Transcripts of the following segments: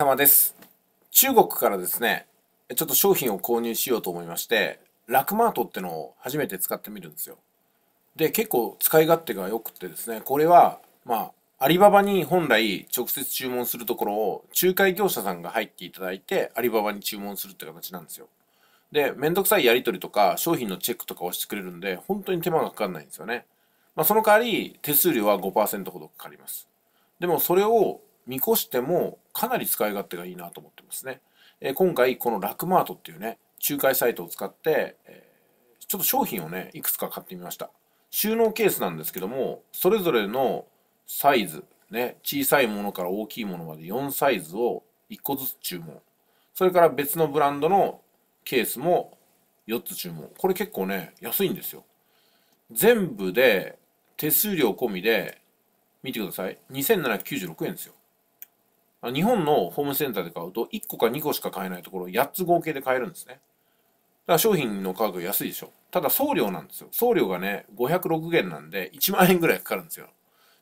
様です。中国からですね、ちょっと商品を購入しようと思いまして、ラクマートってのを初めて使ってみるんですよ。で、結構使い勝手が良くてですね、これはアリババに本来直接注文するところを仲介業者さんが入っていただいてアリババに注文するって形なんですよ。で、めんどくさいやり取りとか商品のチェックとかをしてくれるんで、本当に手間がかかんないんですよね。その代わり手数料は 5% ほどかかります。でもそれを見越してもかなり使い勝手がいいなと思ってますね。今回このラクマートっていうね、仲介サイトを使って、ちょっと商品をねいくつか買ってみました。収納ケースなんですけども、それぞれのサイズね、小さいものから大きいものまで4サイズを1個ずつ注文、それから別のブランドのケースも4つ注文。これ結構ね安いんですよ。全部で手数料込みで見てください、2796円ですよ。日本のホームセンターで買うと1個か2個しか買えないところを8つ合計で買えるんですね。だから商品の価格安いでしょ。ただ送料なんですよ。送料がね506円なんで1万円ぐらいかかるんですよ。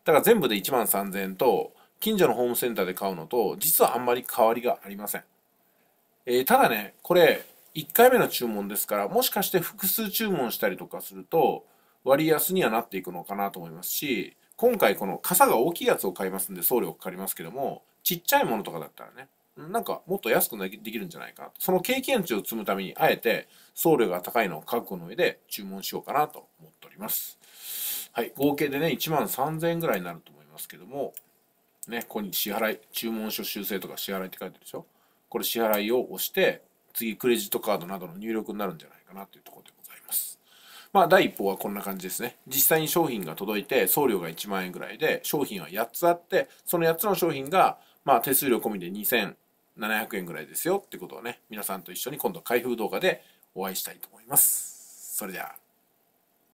だから全部で1万3000円と近所のホームセンターで買うのと実はあんまり変わりがありません。ただね、これ1回目の注文ですから、もしかして複数注文したりとかすると割安にはなっていくのかなと思いますし、今回この傘が大きいやつを買いますんで送料かかりますけども、ちっちゃいものとかだったらね、なんかもっと安くできるんじゃないか、その経験値を積むためにあえて送料が高いのを覚悟の上で注文しようかなと思っております。はい、合計でね1万3000円ぐらいになると思いますけどもね、ここに支払い、注文書修正とか支払いって書いてるでしょ。これ支払いを押して次クレジットカードなどの入力になるんじゃないかなというところでございます。第一報はこんな感じですね。実際に商品が届いて送料が1万円ぐらいで、商品は8つあって、その8つの商品が手数料込みで2700円ぐらいですよってことをね、皆さんと一緒に今度開封動画でお会いしたいと思います。それでは。